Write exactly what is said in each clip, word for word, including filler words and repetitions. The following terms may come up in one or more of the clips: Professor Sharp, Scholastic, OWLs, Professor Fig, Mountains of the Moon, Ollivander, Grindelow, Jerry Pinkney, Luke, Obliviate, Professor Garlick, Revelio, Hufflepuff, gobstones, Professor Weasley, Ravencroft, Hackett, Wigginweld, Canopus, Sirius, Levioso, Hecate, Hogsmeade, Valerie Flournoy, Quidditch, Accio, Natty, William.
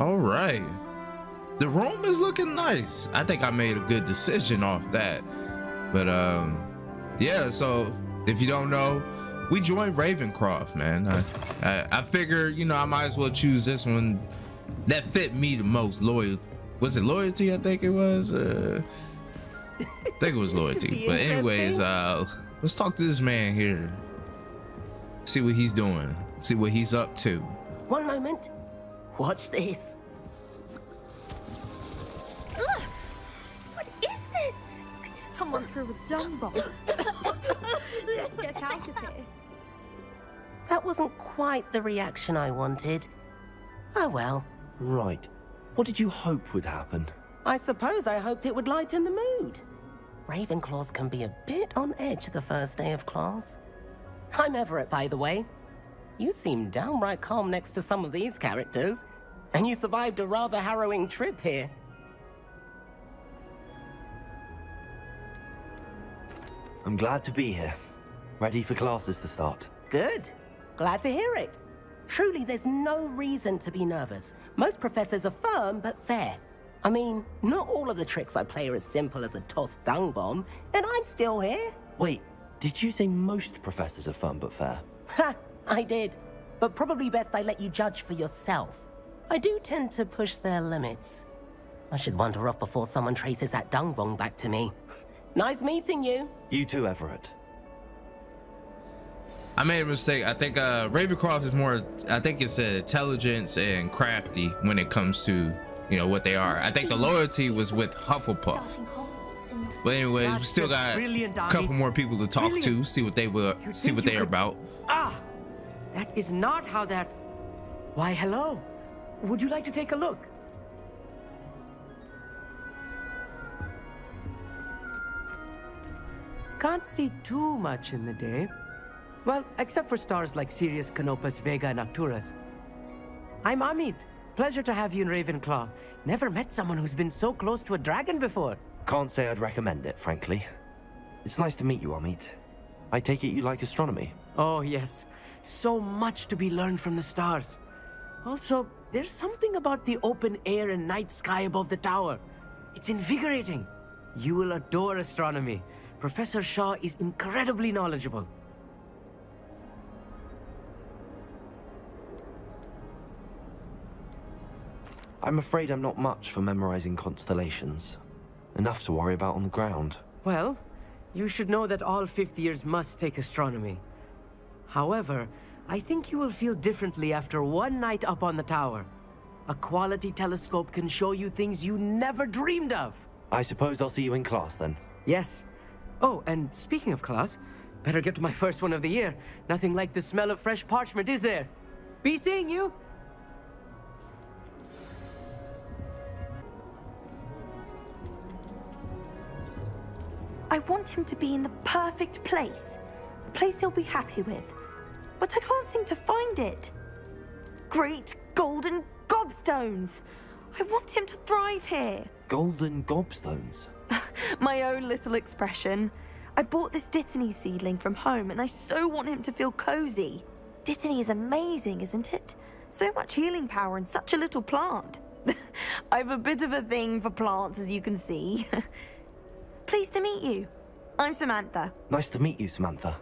All right. The room is looking nice. I think I made a good decision off that. But um, yeah, so if you don't know, we joined Ravencroft, man. I, I, I figure, you know, I might as well choose this one that fit me the most. Loyal. Was it loyalty? I think it was. Uh, I think it was loyalty. But anyways, uh, let's talk to this man here. See what he's doing. See what he's up to. One moment. Watch this. Ugh. What is this? Someone threw a dung bomb. Let's get out of here. That wasn't quite the reaction I wanted. Oh well. Right. What did you hope would happen? I suppose I hoped it would lighten the mood. Ravenclaws can be a bit on edge the first day of class. I'm Everett, by the way. You seem downright calm next to some of these characters, and you survived a rather harrowing trip here. I'm glad to be here. Ready for classes to start. Good. Glad to hear it. Truly, there's no reason to be nervous. Most professors are firm, but fair. I mean, not all of the tricks I play are as simple as a tossed dung bomb, and I'm still here. Wait. Did you say most professors are firm but fair? Ha! I did. But probably best I let you judge for yourself. I do tend to push their limits. I should wander off before someone traces that dung bong back to me. Nice meeting you. You too, Everett. I made a mistake. I think uh, Ravencroft is more, I think it's intelligence and crafty when it comes to, you know, what they are. I think the loyalty was with Hufflepuff. But anyways, we still got a couple more people to talk brilliant. to, see what they were, you see what they're could... about. Ah, that is not how that. Why, hello. Would you like to take a look? Can't see too much in the day. Well, except for stars like Sirius, Canopus, Vega, and Arcturus. I'm Amit. Pleasure to have you in Ravenclaw. Never met someone who's been so close to a dragon before. Can't say I'd recommend it, frankly. It's nice to meet you, Amit. I take it you like astronomy. Oh, yes. So much to be learned from the stars. Also, there's something about the open air and night sky above the tower. It's invigorating. You will adore astronomy. Professor Shaw is incredibly knowledgeable. I'm afraid I'm not much for memorizing constellations. Enough to worry about on the ground. Well, you should know that all fifth years must take astronomy. However, I think you will feel differently after one night up on the tower. A quality telescope can show you things you never dreamed of. I suppose I'll see you in class then. Yes. Oh, and speaking of class, better get to my first one of the year. Nothing like the smell of fresh parchment, is there? Be seeing you. I want him to be in the perfect place. A place he'll be happy with. But I can't seem to find it. Great golden gobstones! I want him to thrive here. Golden gobstones? My own little expression. I bought this Dittany seedling from home and I so want him to feel cozy. Dittany is amazing, isn't it? So much healing power in such a little plant. I've a bit of a thing for plants, as you can see. Pleased to meet you. I'm Samantha. Nice to meet you, Samantha.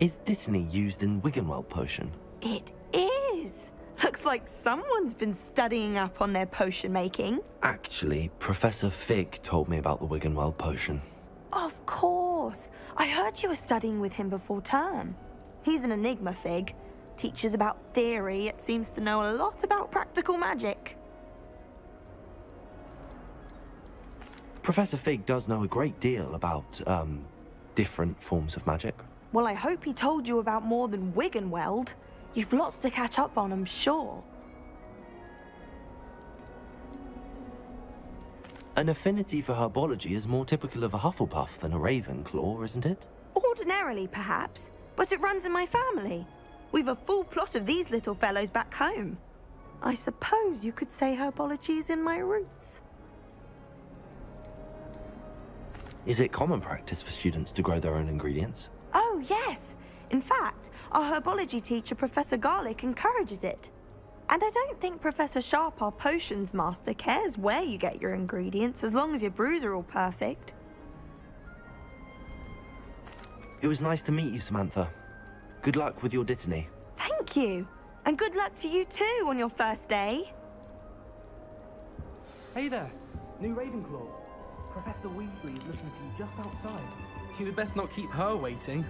Is Dittany used in Wigginweld potion? It is. Looks like someone's been studying up on their potion making. Actually, Professor Fig told me about the Wigginweld potion. Of course. I heard you were studying with him before term. He's an enigma, Fig. Teaches about theory, yet seems to know a lot about practical magic. Professor Fig does know a great deal about, um, different forms of magic. Well, I hope he told you about more than Wigginweld. You've lots to catch up on, I'm sure. An affinity for herbology is more typical of a Hufflepuff than a Ravenclaw, isn't it? Ordinarily, perhaps, but it runs in my family. We've a full plot of these little fellows back home. I suppose you could say herbology is in my roots. Is it common practice for students to grow their own ingredients? Oh, yes. In fact, our herbology teacher, Professor Garlick, encourages it. And I don't think Professor Sharp, our potions master, cares where you get your ingredients, as long as your brews are all perfect. It was nice to meet you, Samantha. Good luck with your Dittany. Thank you. And good luck to you too on your first day. Hey there, new Ravenclaw. Professor Weasley is looking for you just outside. You'd best not keep her waiting.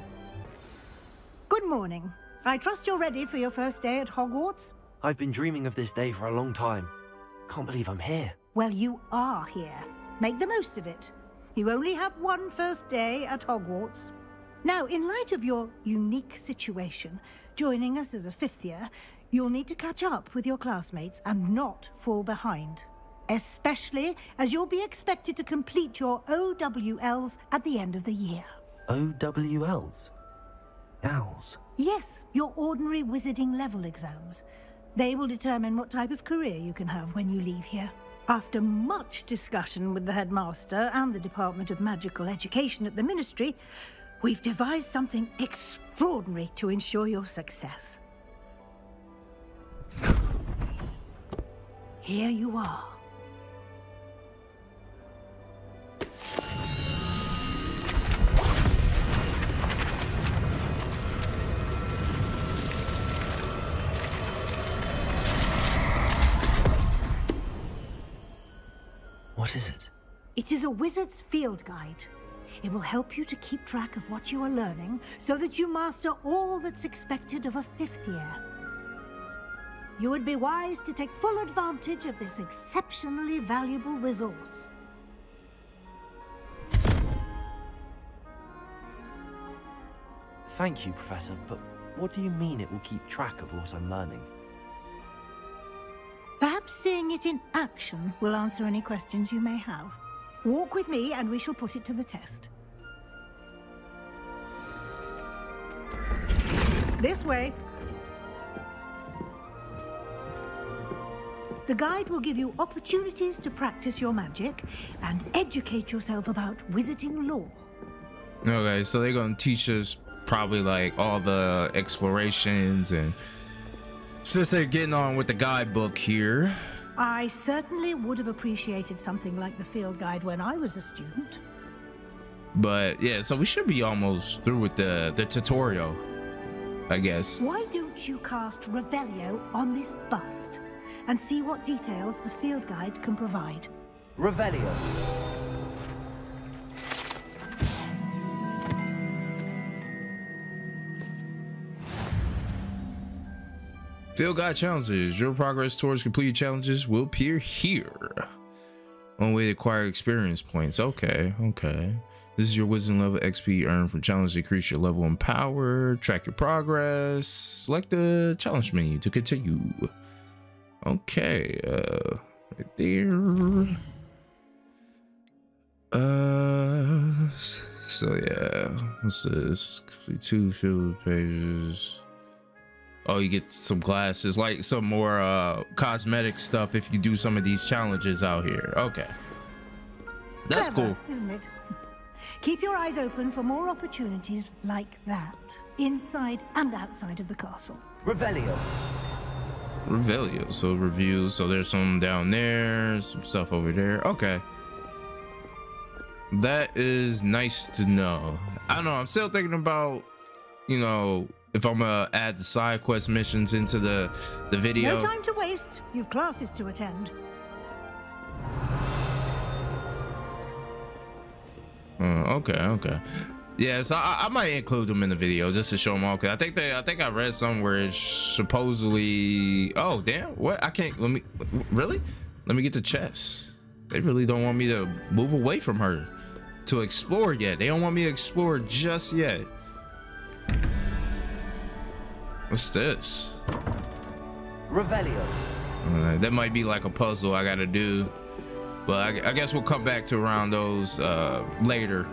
Good morning. I trust you're ready for your first day at Hogwarts? I've been dreaming of this day for a long time. Can't believe I'm here. Well, you are here. Make the most of it. You only have one first day at Hogwarts. Now, in light of your unique situation, joining us as a fifth year, you'll need to catch up with your classmates and not fall behind. Especially as you'll be expected to complete your O W Ls at the end of the year. O W Ls? Owls? Yes, your ordinary wizarding level exams. They will determine what type of career you can have when you leave here. After much discussion with the headmaster and the Department of Magical Education at the Ministry, we've devised something extraordinary to ensure your success. Here you are. What is it? It is a wizard's field guide. It will help you to keep track of what you are learning so that you master all that's expected of a fifth year. You would be wise to take full advantage of this exceptionally valuable resource. Thank you, Professor, but what do you mean it will keep track of what I'm learning? Perhaps seeing it in action will answer any questions you may have. Walk with me and we shall put it to the test. This way. The guide will give you opportunities to practice your magic and educate yourself about wizarding lore. Okay, so they're gonna teach us probably like all the explorations, and since they're getting on with the guidebook here, I certainly would have appreciated something like the field guide when I was a student. But yeah, so we should be almost through with the, the tutorial, I guess. Why don't you cast Revelio on this bust and see what details the field guide can provide? Revelio. Field guide challenges. Your progress towards completed challenges will appear here. One way to acquire experience points. Okay, okay. This is your wisdom level X P earned from challenges. Increase your level and power. Track your progress. Select the challenge menu to continue. Okay, uh, right there. Uh, so yeah, what's this? Two field pages. Oh, you get some glasses, like some more uh, cosmetic stuff if you do some of these challenges out here. Okay. That's clever, cool. Isn't it? Keep your eyes open for more opportunities like that, inside and outside of the castle. Revelio. Revelio, so reviews. So there's some down there, some stuff over there. Okay. That is nice to know. I don't know, I'm still thinking about, you know, if I'm gonna add the side quest missions into the the video. No time to waste. You've classes to attend. Uh, okay, okay. Yeah, so I, I might include them in the video just to show them all. Cause I think they, I think I read somewhere it's supposedly. Oh damn! What? I can't. Let me. Really? Let me get the chest. They really don't want me to move away from her to explore yet. They don't want me to explore just yet. What's this? Revelio. Uh, that might be like a puzzle I gotta do, but I, I guess we'll come back to around those uh, later.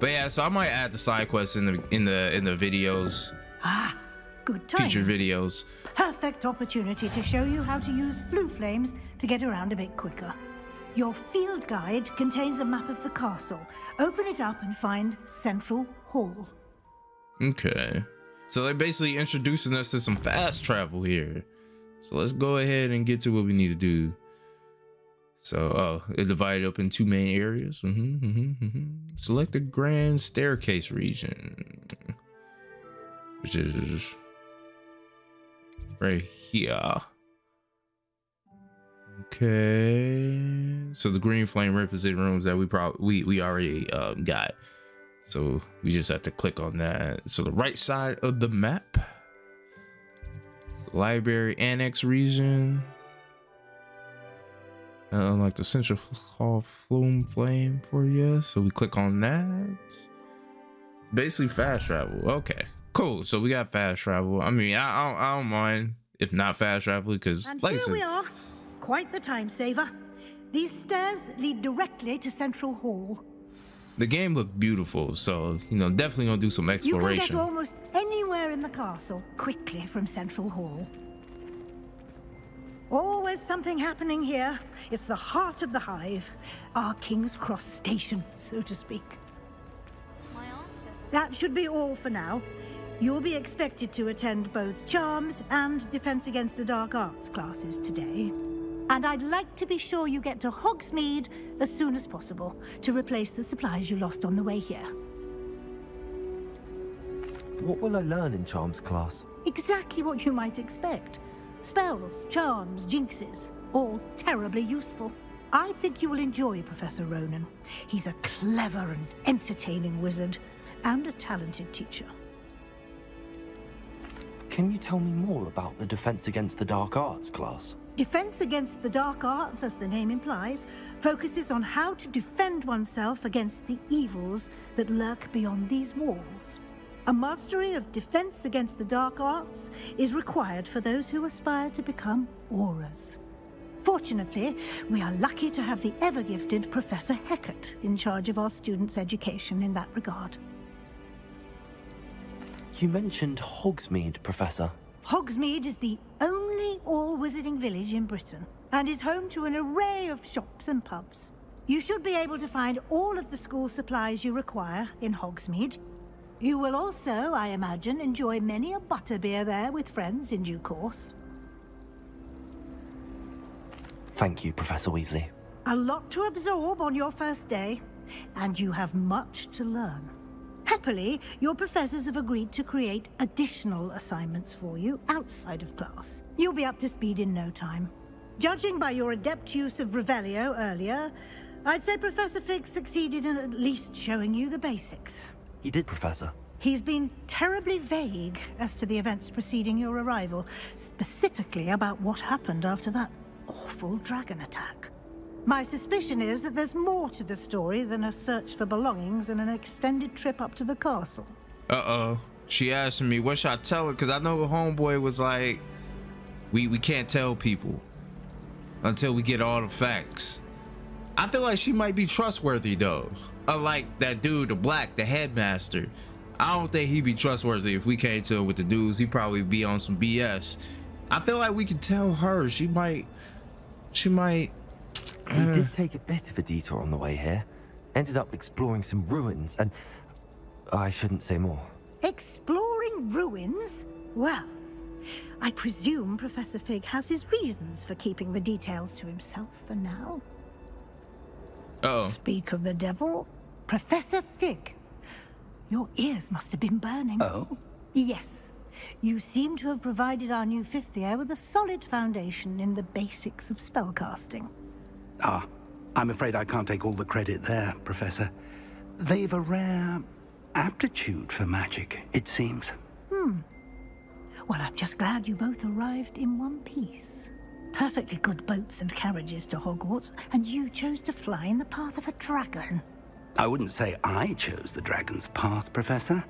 But yeah, so I might add the side quests in the in the in the videos. Ah, good time. Future videos. Perfect opportunity to show you how to use blue flames to get around a bit quicker. Your field guide contains a map of the castle. Open it up and find Central Hall. Okay. So they're basically introducing us to some fast travel here. So let's go ahead and get to what we need to do. So, oh, it divided up in two main areas. Mm-hmm, mm-hmm, mm-hmm. Select the Grand Staircase region, which is right here. Okay, so the green flame represent rooms that we probably we we already um, got. So we just have to click on that. So the right side of the map, the library annex region. Uh, like the central hall flume flame for you. So we click on that. Basically fast travel. Okay, cool. So we got fast travel. I mean, I, I, don't, I don't mind if not fast travel because like I said, we are. Quite the time saver. These stairs lead directly to Central Hall. The game looked beautiful, so you know, definitely gonna do some exploration. You can get almost anywhere in the castle quickly from Central Hall. Always something happening here. It's the heart of the hive, our King's Cross station, so to speak. That should be all for now. You'll be expected to attend both Charms and Defense Against the Dark Arts classes today. And I'd like to be sure you get to Hogsmeade as soon as possible to replace the supplies you lost on the way here. What will I learn in Charms class? Exactly what you might expect. Spells, charms, jinxes, all terribly useful. I think you will enjoy Professor Ronan. He's a clever and entertaining wizard and a talented teacher. Can you tell me more about the Defense Against the Dark Arts class? Defense Against the Dark Arts, as the name implies, focuses on how to defend oneself against the evils that lurk beyond these walls. A mastery of Defense Against the Dark Arts is required for those who aspire to become auras. Fortunately, we are lucky to have the ever-gifted Professor Hecate in charge of our students' education in that regard. You mentioned Hogsmeade, Professor. Hogsmeade is the only all-wizarding village in Britain and is home to an array of shops and pubs. You should be able to find all of the school supplies you require in Hogsmeade. You will also, I imagine, enjoy many a butterbeer there with friends in due course. Thank you, Professor Weasley. A lot to absorb on your first day, and you have much to learn. Happily, your professors have agreed to create additional assignments for you outside of class. You'll be up to speed in no time. Judging by your adept use of Revelio earlier, I'd say Professor Fig succeeded in at least showing you the basics. He did, Professor. He's been terribly vague as to the events preceding your arrival, specifically about what happened after that awful dragon attack. My suspicion is that there's more to the story than a search for belongings and an extended trip up to the castle. Uh-oh. She asked me, what should I tell her? Because I know homeboy was like, we, we can't tell people until we get all the facts. I feel like she might be trustworthy, though. Unlike that dude, the black, the headmaster. I don't think he'd be trustworthy if we came to him with the dudes. He'd probably be on some B S. I feel like we could tell her. She might... She might... We did take a bit of a detour on the way here. Ended up exploring some ruins and... I shouldn't say more. Exploring ruins? Well, I presume Professor Fig has his reasons for keeping the details to himself for now. Uh oh. Speak of the devil. Professor Fig. Your ears must have been burning. Oh? Yes. You seem to have provided our new fifth year with a solid foundation in the basics of spellcasting. Ah, I'm afraid I can't take all the credit there, Professor. They've a rare aptitude for magic, it seems. Hmm. Well, I'm just glad you both arrived in one piece. Perfectly good boats and carriages to Hogwarts, and you chose to fly in the path of a dragon. I wouldn't say I chose the dragon's path, Professor.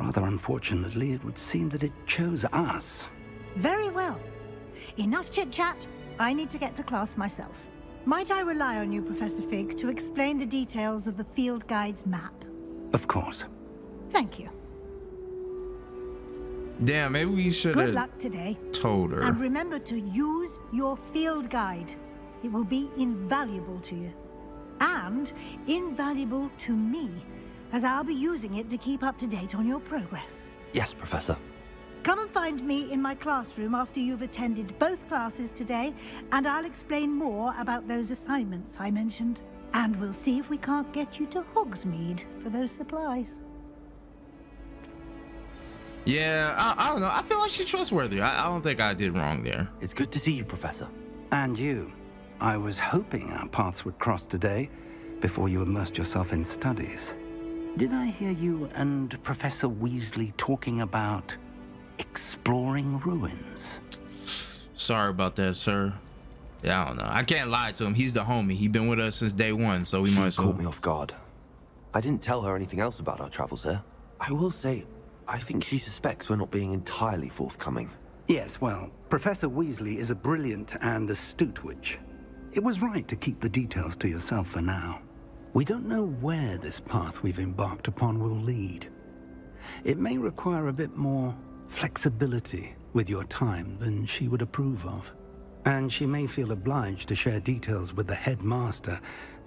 Rather unfortunately, it would seem that it chose us. Very well. Enough chit-chat. I need to get to class myself. Might I rely on you, Professor Fig, to explain the details of the field guide's map? Of course. Thank you. Damn, maybe we should have... Good luck today. Told her. And remember to use your field guide. It will be invaluable to you. And invaluable to me, as I'll be using it to keep up to date on your progress. Yes, Professor. Come and find me in my classroom after you've attended both classes today, and I'll explain more about those assignments I mentioned. And we'll see if we can't get you to Hogsmeade for those supplies. Yeah, I, I don't know. I feel like she's trustworthy. I, I don't think I did wrong there. It's good to see you, Professor. And you. I was hoping our paths would cross today before you immersed yourself in studies. Did I hear you and Professor Weasley talking about exploring ruins? Sorry about that, sir. Yeah, I don't know. I can't lie to him. He's the homie. He's been with us since day one, so we might as well. She caught me off guard. I didn't tell her anything else about our travels here. I will say, I think she suspects we're not being entirely forthcoming. Yes, well, Professor Weasley is a brilliant and astute witch. It was right to keep the details to yourself for now. We don't know where this path we've embarked upon will lead. It may require a bit more flexibility with your time than she would approve of. And she may feel obliged to share details with the headmaster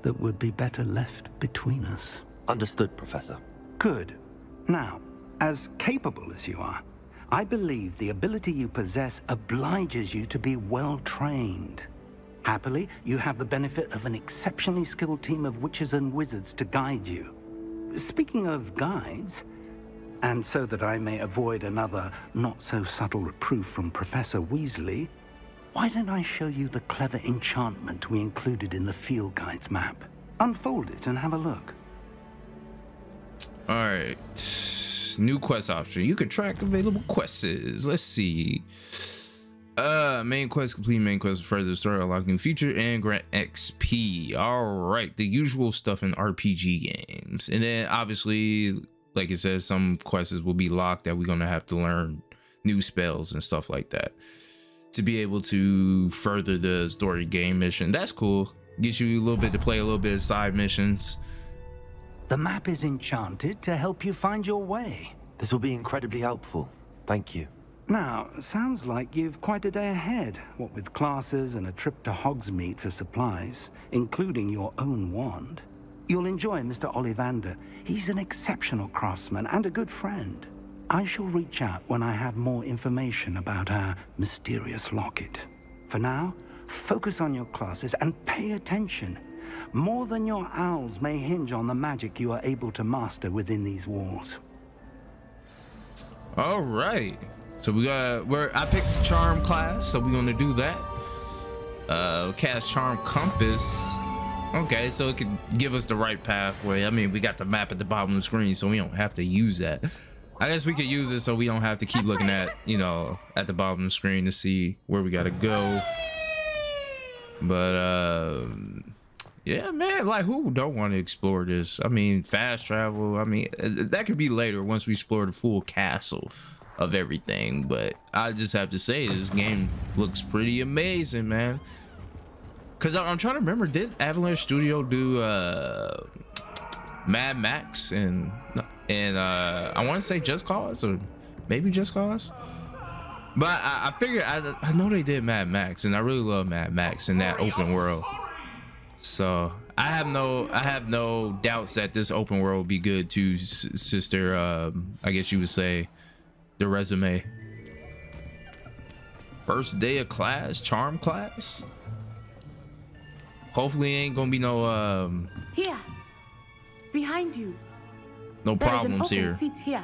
that would be better left between us. Understood, Professor. Good. Now, as capable as you are, I believe the ability you possess obliges you to be well-trained. Happily, you have the benefit of an exceptionally skilled team of witches and wizards to guide you. Speaking of guides, and so that I may avoid another not-so-subtle reproof from Professor Weasley, why don't I show you the clever enchantment we included in the field guides map? Unfold it and have a look. All right. New quest option. You can track available quests. Let's see. Uh, main quest, complete main quest, further story, unlock new feature, and grant X P. All right, the usual stuff in R P G games. And then obviously, like it says, some quests will be locked that we're gonna have to learn new spells and stuff like that to be able to further the story game mission. That's cool. Gets you a little bit to play a little bit of side missions. The map is enchanted to help you find your way. This will be incredibly helpful. Thank you. Now, sounds like you've quite a day ahead, what with classes and a trip to Hogsmeade for supplies, including your own wand. You'll enjoy Mister Ollivander. He's an exceptional craftsman and a good friend. I shall reach out when I have more information about our mysterious locket. For now, focus on your classes and pay attention. More than your O W Ls may hinge on the magic you are able to master within these walls. All right. So we got, we're, I picked the charm class, so we're gonna do that. Uh, cast charm compass. Okay, so it could give us the right pathway. I mean, we got the map at the bottom of the screen, so we don't have to use that. I guess we could use it so we don't have to keep looking at, you know, at the bottom of the screen to see where we gotta go. But, uh, yeah, man, like, who don't want to explore this? I mean, fast travel, I mean, that could be later once we explore the full castle of everything. But I just have to say, this game looks pretty amazing, man. Because I'm trying to remember, did Avalanche Studio do, uh... Mad Max and and uh I want to say Just Cause, or maybe Just Cause, but I, I figured I, I know they did Mad Max, and I really love Mad Max in that open world. So I have no I have no doubts that this open world will be good too, sister. uh, I guess you would say the resume. First day of class, charm class. Hopefully ain't gonna be no um yeah. Behind you. No there problems is an open here. Seat here.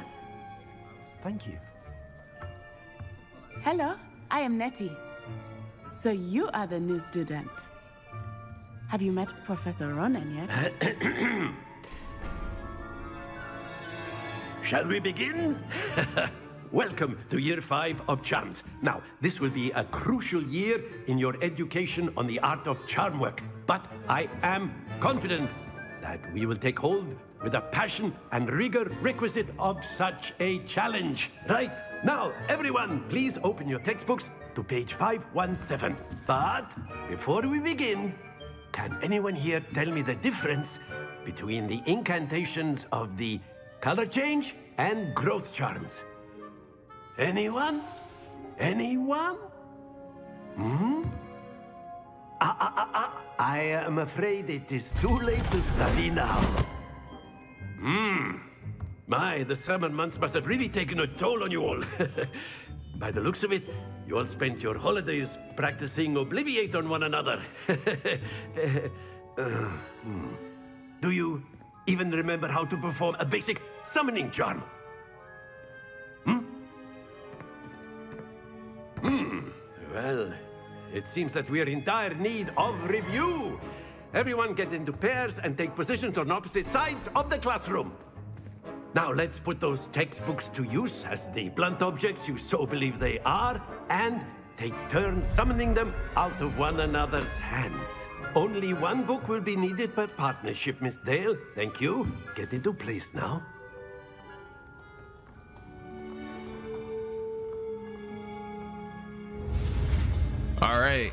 Thank you. Hello, I am Natty. So you are the new student. Have you met Professor Ronan yet? Shall we begin? Welcome to year five of charms. Now, this will be a crucial year in your education on the art of charm work, but I am confident that we will take hold with the passion and rigor requisite of such a challenge. Right now, everyone, please open your textbooks to page five one seven. But before we begin, can anyone here tell me the difference between the incantations of the color change and growth charms? Anyone? Anyone? Hmm? Ah, ah, ah, ah. I am afraid it is too late to study now. Hmm. My, the summer months must have really taken a toll on you all. By the looks of it, you all spent your holidays practicing Obliviate on one another. uh, hmm. Do you even remember how to perform a basic summoning charm? Hmm? Hmm. Well, it seems that we are in dire need of review. Everyone get into pairs and take positions on opposite sides of the classroom. Now let's put those textbooks to use as the blunt objects you so believe they are, and take turns summoning them out of one another's hands. Only one book will be needed per partnership, Miss Dale. Thank you. Get into place now. All right.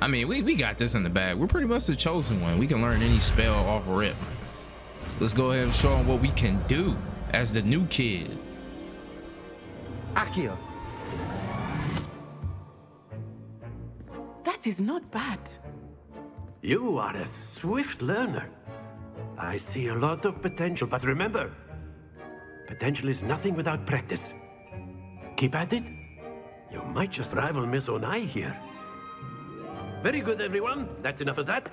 I mean, we, we got this in the bag. We're pretty much the chosen one. We can learn any spell off rip. Let's go ahead and show them what we can do as the new kid. Accio. That is not bad. You are a swift learner. I see a lot of potential, but remember, potential is nothing without practice. Keep at it. You might just rival Miss Onai here. Very good, everyone. That's enough of that.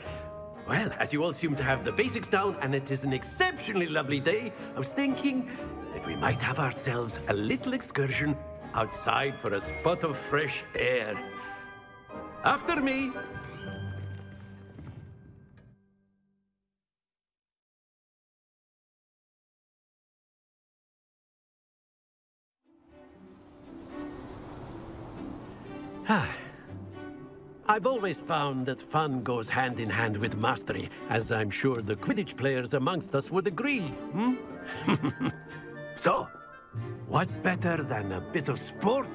Well, as you all seem to have the basics down, and it is an exceptionally lovely day, I was thinking that we might have ourselves a little excursion outside for a spot of fresh air. After me. Ah. I've always found that fun goes hand in hand with mastery, as I'm sure the Quidditch players amongst us would agree, hmm? So, what better than a bit of sport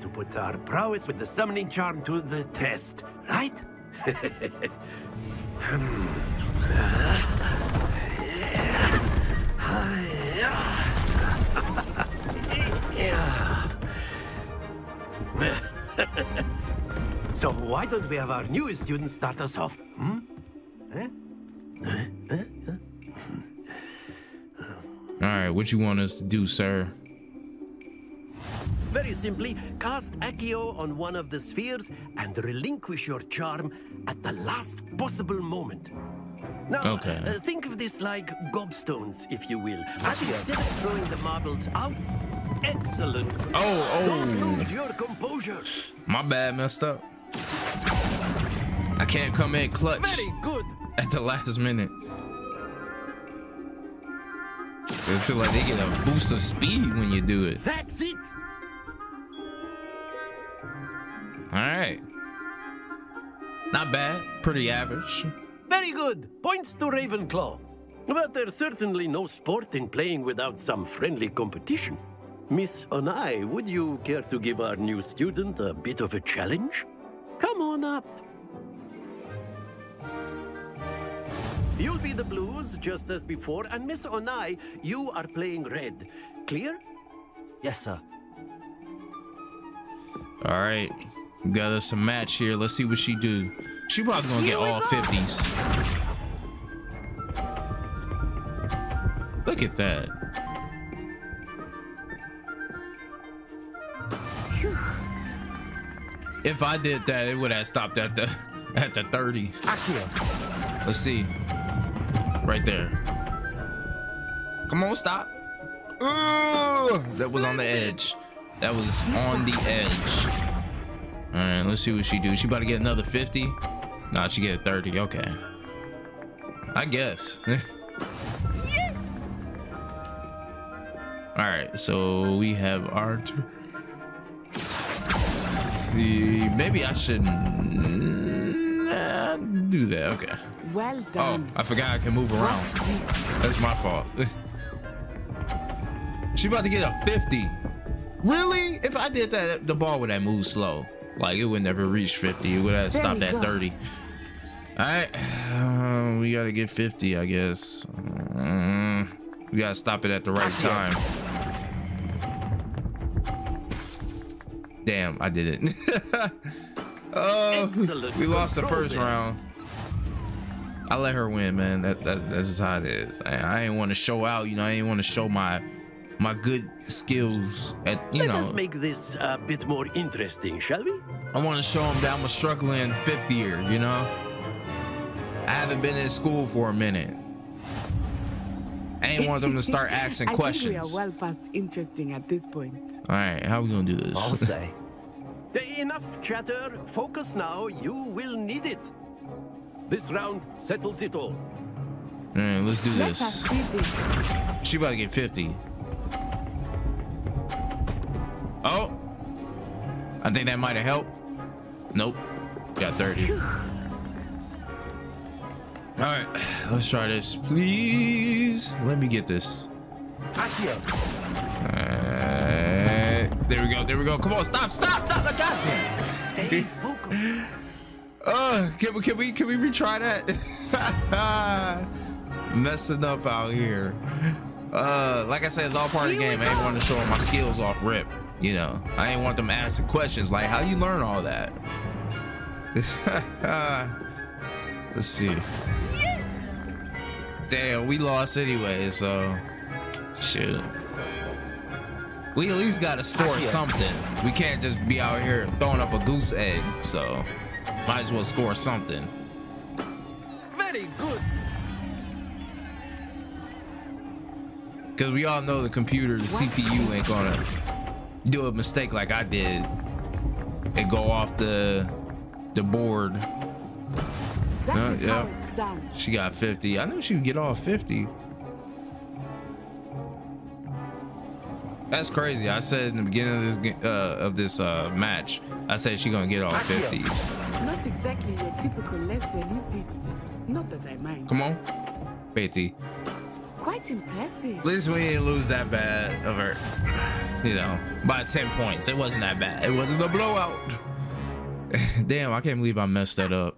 to put our prowess with the summoning charm to the test, right? So why don't we have our newest student start us off? Hmm? Huh? Huh? Huh? Huh? All right, what you want us to do, sir? Very simply, cast Accio on one of the spheres and relinquish your charm at the last possible moment. Now, okay. uh, think of this like gobstones, if you will. I think instead of throwing the marbles out, excellent. Oh, oh. Don't lose your composure. My bad, messed up. I can't come in clutch. Very good. At the last minute. I feel like they get a boost of speed when you do it. That's it. All right. Not bad. Pretty average. Very good. Points to Ravenclaw. But there's certainly no sport in playing without some friendly competition. Miss Onai, would you care to give our new student a bit of a challenge? Come on up. You'll be the blues just as before, and Miss Onai, you are playing red. Clear? Yes, sir. All right. Got us a match here. Let's see what she do. She probably gonna get all fifties. Look at that. If I did that, it would have stopped at the at the thirty. Accio. Let's see. Right there. Come on, stop. Ooh, that was on the edge. That was on the edge. All right, let's see what she do. She about to get another fifty. Nah, she get a thirty. Okay. I guess. Yes. All right, so we have our turn. Maybe I should uh, do that. Okay. Well done. Oh, I forgot I can move around. That's my fault. She about to get a fifty. Really? If I did that, the ball would have moved slow. Like it would never reach fifty. It would have stopped at thirty. All right. Uh, we gotta get fifty, I guess. Um, we gotta stop it at the right time. Damn, I did it. Oh, we lost the first round. I let her win, man. That, that that's just how it is. I, I ain't want to show out, you know. I ain't want to show my my good skills at you let know. Let us make this a bit more interesting, shall we? I want to show them that I'm a struggling fifth year, you know. I haven't been in school for a minute. I ain't want them to start asking I questions. I think we are well past interesting at this point. All right, how are we gonna do this? I'll say. Enough chatter. Focus now. You will need it. This round settles it all. All right, let's do this. She about to get fifty. Oh, I think that might have helped. Nope, got thirty. All right, let's try this. Please let me get this. Uh, there we go. There we go. Come on, stop, stop, stop. I got it. Stay focused. Uh, can we can we can we retry that? Messing up out here. Uh, like I said, it's all part of the game. I ain't want to show my skills off rip. You know, I ain't want them asking questions like, "How you learn all that?" Let's see. Yes! Damn, we lost anyway, so shit. We at least got to score something. We can't just be out here throwing up a goose egg. So. Might as well score something. Very good. Because we all know the computer, the what? C P U ain't gonna do a mistake like I did and go off the the board. Uh, yeah. She got fifty. I knew she would get all fifty. That's crazy. I said in the beginning of this uh, of this uh, match, I said she's gonna get all fifties. Not exactly your typical lesson, is it? Not that I mind. Come on, Betty. Quite impressive. At least we didn't lose that bad of her. You know, by ten points, it wasn't that bad. It wasn't a blowout. Damn, I can't believe I messed that up.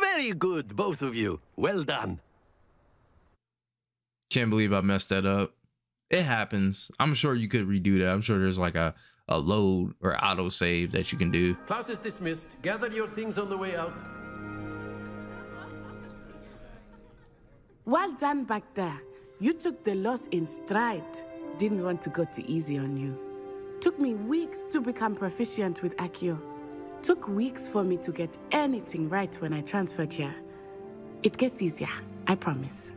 Very good, both of you. Well done. Can't believe I messed that up. It happens. I'm sure you could redo that. I'm sure there's like a, a load or auto save that you can do. Class is dismissed. Gather your things on the way out. Well done back there. You took the loss in stride. Didn't want to go too easy on you. Took me weeks to become proficient with Accio. Took weeks for me to get anything right when I transferred here. It gets easier, I promise.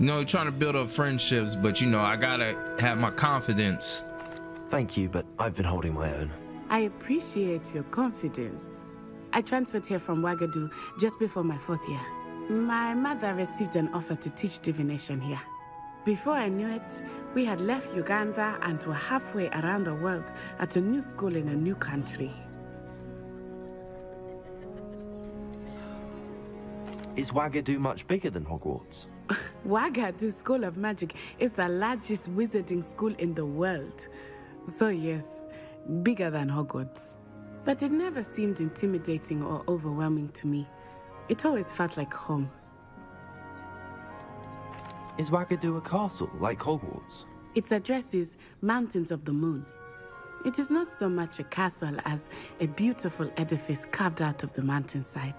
You know, trying to build up friendships, but you know, I gotta have my confidence. Thank you, but I've been holding my own. I appreciate your confidence. I transferred here from Wagadou just before my fourth year. My mother received an offer to teach divination here. Before I knew it, we had left Uganda and were halfway around the world at a new school in a new country. Is Wagadou much bigger than Hogwarts? Wagadou School of Magic is the largest wizarding school in the world. So yes, bigger than Hogwarts. But it never seemed intimidating or overwhelming to me. It always felt like home. Is Wagadou a castle like Hogwarts? Its address is Mountains of the Moon. It is not so much a castle as a beautiful edifice carved out of the mountainside.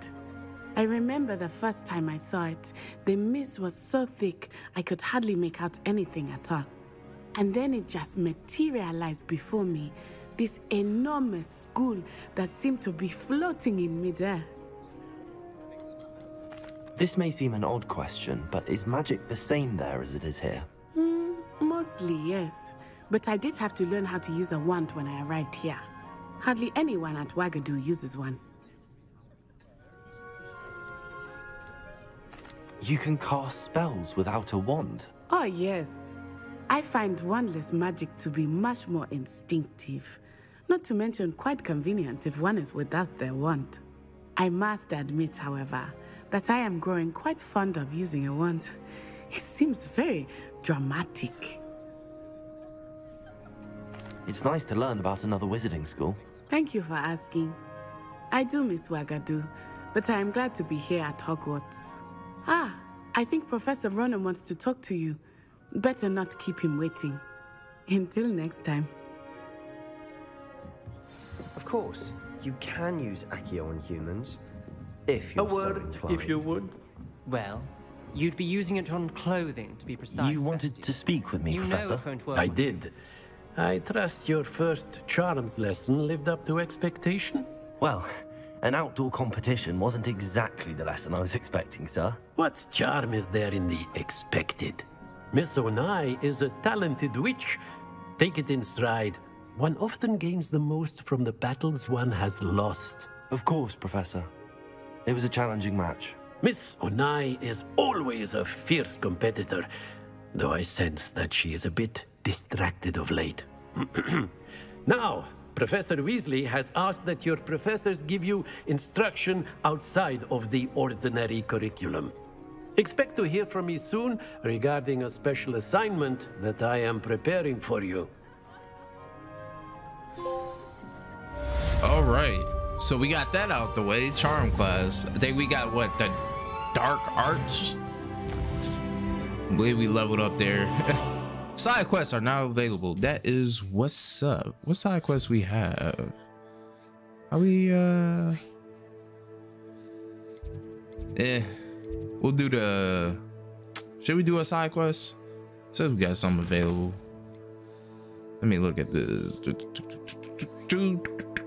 I remember the first time I saw it, the mist was so thick I could hardly make out anything at all. And then it just materialized before me, this enormous school that seemed to be floating in midair. This may seem an odd question, but is magic the same there as it is here? Mm, mostly, yes. But I did have to learn how to use a wand when I arrived here. Hardly anyone at Wagadou uses one. You can cast spells without a wand. Oh, yes. I find wandless magic to be much more instinctive, not to mention quite convenient if one is without their wand. I must admit, however, that I am growing quite fond of using a wand. It seems very dramatic. It's nice to learn about another wizarding school. Thank you for asking. I do miss Wagadou, but I am glad to be here at Hogwarts. Ah, I think Professor Ronan wants to talk to you. Better not keep him waiting. Until next time. Of course, you can use Accio on humans, if you're A word, so inclined. If you would. Well, you'd be using it on clothing, to be precise. You wanted Bestie. to speak with me, you Professor. Know it won't work. I did. I trust your first charms lesson lived up to expectation? Well, an outdoor competition wasn't exactly the lesson I was expecting, sir. What charm is there in the expected? Miss Onai is a talented witch. Take it in stride. One often gains the most from the battles one has lost. Of course, Professor. It was a challenging match. Miss Onai is always a fierce competitor, though I sense that she is a bit distracted of late. Now, Professor Weasley has asked that your professors give you instruction outside of the ordinary curriculum. Expect to hear from me soon regarding a special assignment that I am preparing for you. All right. So we got that out the way, charm class. I think we got, what, the dark arts? I believe we leveled up there. Side quests are now available. That is what's up. What side quests we have? Are we, uh... Eh. We'll do the... Should we do a side quest? So we got some available. Let me look at this.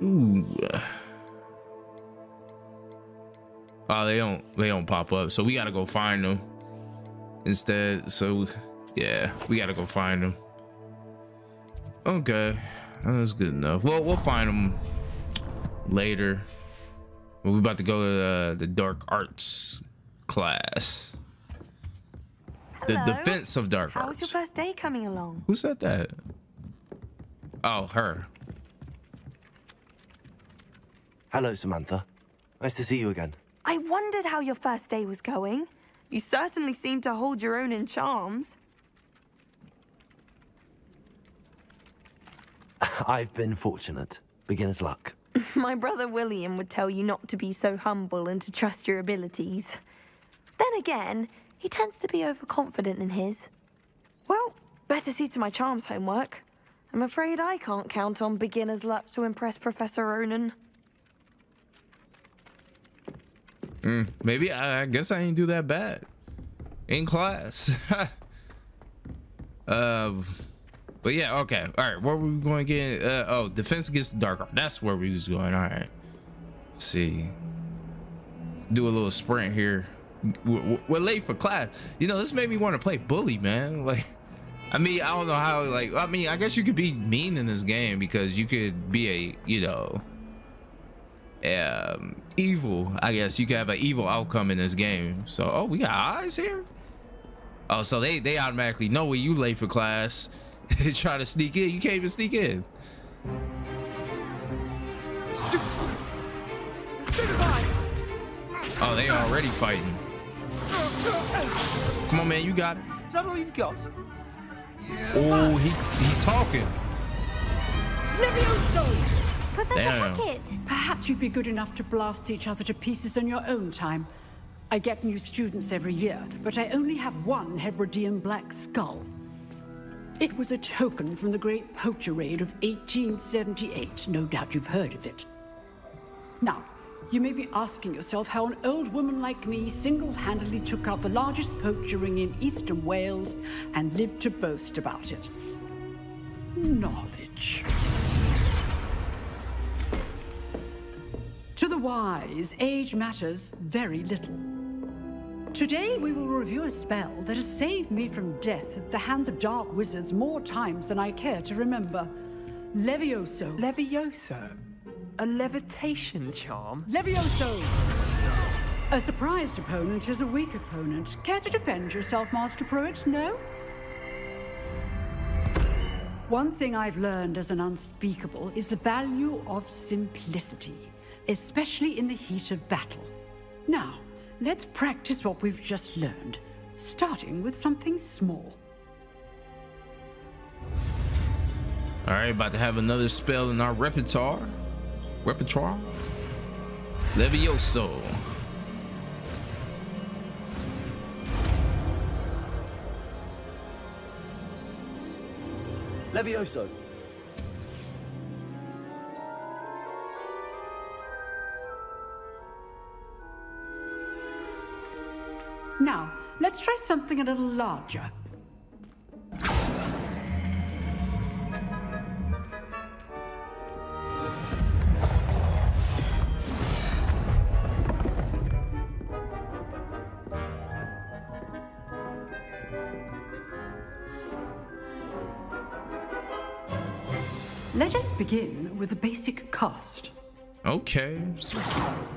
Ooh. Oh, they don't they don't pop up, so we gotta go find them instead. So yeah, we gotta go find them. Okay, that's good enough. Well, we'll find them later. We're about to go to the, the dark arts class. Hello. The defense of dark How arts. How was your first day coming along? Who said that? Oh, her. Hello, Samantha. Nice to see you again. I wondered how your first day was going. You certainly seem to hold your own in charms. I've been fortunate. Beginner's luck. My brother William would tell you not to be so humble and to trust your abilities. Then again, he tends to be overconfident in his. Well, better see to my charms homework. I'm afraid I can't count on beginner's luck to impress Professor Ronan. Mm, maybe I, I guess I ain't do that bad in class. uh, but yeah, okay, all right. Where were we going again? Uh, oh, defense against the dark art. That's where we was going. All right, let's see. Let's do a little sprint here. We're, we're late for class. You know, this made me want to play bully, man. Like, I mean, I don't know how. Like, I mean, I guess you could be mean in this game because you could be a, you know. Um, evil, I guess you can have an evil outcome in this game. So, oh, we got eyes here. Oh, so they they automatically know when you late for class. They try to sneak in. You can't even sneak in. Oh, they already fighting. Come on, man, you got it. Is that all you've got? Oh, he he's talking. Levioso. Professor Hackett! Perhaps you'd be good enough to blast each other to pieces on your own time. I get new students every year, but I only have one Hebridean black skull. It was a token from the Great Poacher Raid of eighteen seventy-eight. No doubt you've heard of it. Now, you may be asking yourself how an old woman like me single-handedly took out the largest poacher ring in eastern Wales and lived to boast about it. Knowledge. To the wise, age matters very little. Today we will review a spell that has saved me from death at the hands of dark wizards more times than I care to remember. Levioso. Levioso? A levitation charm? Levioso! A surprised opponent is a weak opponent. Care to defend yourself, Master Pruitt? No? One thing I've learned as an unspeakable is the value of simplicity. Especially in the heat of battle. Now, let's practice what we've just learned, starting with something small. All right, about to have another spell in our repertoire. Repertoire? Levioso. Levioso. Now, let's try something a little larger. Let us begin with the basic cast. Okay.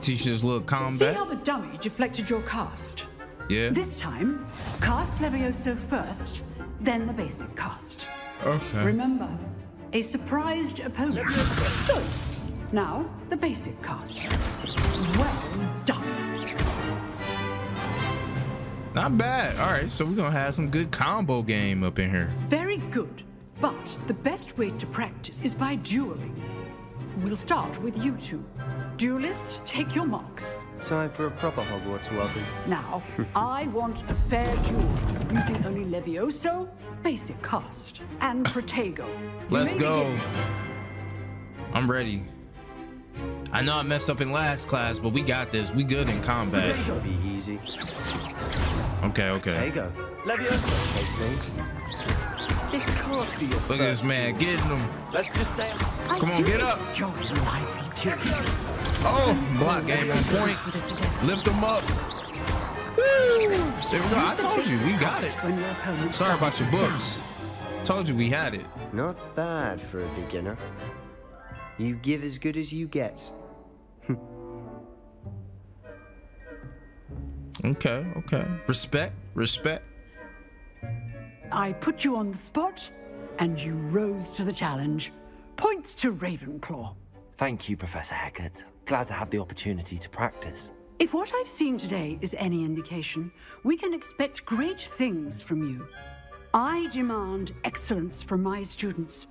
Teaches a little combat. See how the dummy deflected your cast? Yeah. This time, cast Levioso first, then the basic cast. Okay. Remember, a surprised opponent. Good. Now, the basic cast. Well done. Not bad. All right, so we're going to have some good combo game up in here. Very good. But the best way to practice is by dueling. We'll start with you two. Duelists, take your marks. Time for a proper Hogwarts welcome. Now, I want a fair duel using only Levioso, basic cast, and Protego. Let's go. Begin. I'm ready. I know I messed up in last class, but we got this. We good in combat. Protego be easy. Okay, okay. Protego. Levioso. Look at this man getting him. Let's just say, come on, get up. Oh, block game on point. Lift him up. Woo. There we go. I told you, we got it. Sorry about your books. Told you we had it. Not bad for a beginner. You give as good as you get. Okay, okay. Respect, respect. I put you on the spot, and you rose to the challenge. Points to Ravenclaw. Thank you, Professor Hagrid. Glad to have the opportunity to practice. If what I've seen today is any indication, we can expect great things from you. I demand excellence from my students.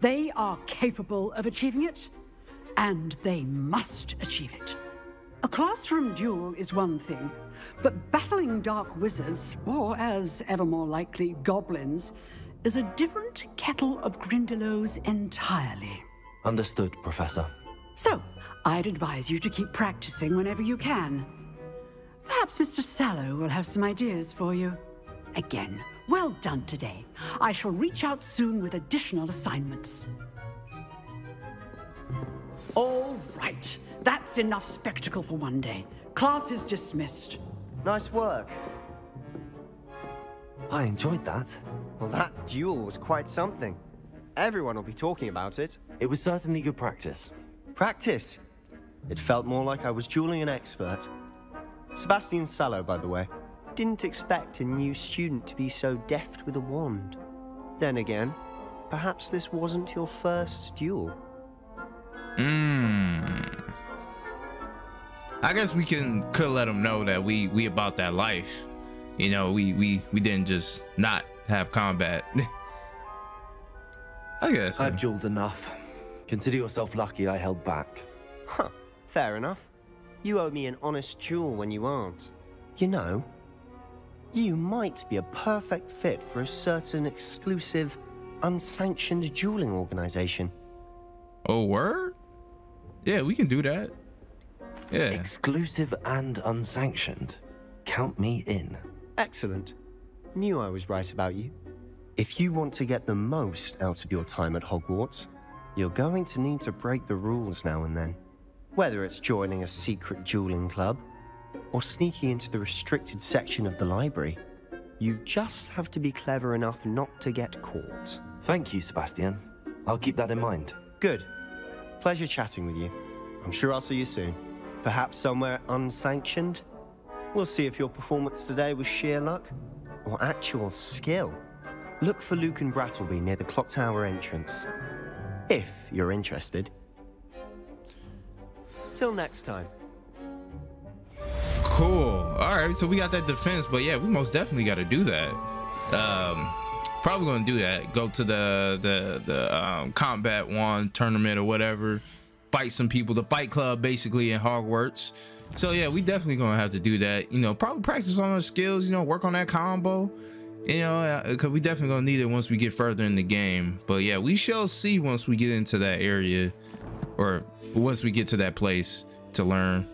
They are capable of achieving it, and they must achieve it. A classroom duel is one thing, but battling dark wizards, or as ever more likely, goblins, is a different kettle of Grindelows entirely. Understood, Professor. So, I'd advise you to keep practicing whenever you can. Perhaps Mister Sallow will have some ideas for you. Again, well done today. I shall reach out soon with additional assignments. All right, that's enough spectacle for one day. Class is dismissed. Nice work. I enjoyed that. Well, that duel was quite something. Everyone will be talking about it. It was certainly good practice. Practice? It felt more like I was dueling an expert. Sebastian Sallow, by the way. Didn't expect a new student to be so deft with a wand. Then again, perhaps this wasn't your first duel. Mmm. I guess we can could let them know that we we about that life, you know. We we we didn't just not have combat. I guess I've dueled enough. Consider yourself lucky I held back. Huh? Fair enough. You owe me an honest duel when you aren't. You know, you might be a perfect fit for a certain exclusive, unsanctioned dueling organization. Oh, word? Yeah, we can do that. Yeah. Exclusive and unsanctioned. Count me in. Excellent. Knew I was right about you. If you want to get the most out of your time at Hogwarts, you're going to need to break the rules now and then. Whether it's joining a secret dueling club or sneaking into the restricted section of the library, you just have to be clever enough not to get caught. Thank you, Sebastian. I'll keep that in mind. Good. Pleasure chatting with you. I'm sure I'll see you soon. Perhaps somewhere unsanctioned? We'll see if your performance today was sheer luck or actual skill. Look for Luke and Brattleby near the clock tower entrance, if you're interested. Till next time. Cool. All right, so we got that defense, but yeah, we most definitely got to do that. Um, probably going to do that. Go to the, the, the um, combat one tournament or whatever. Fight some people, the fight club basically in Hogwarts. So yeah, we definitely gonna have to do that, you know. Probably practice on our skills, you know, work on that combo, you know, because we definitely gonna need it once we get further in the game. But yeah, we shall see once we get into that area, or once we get to that place to learn.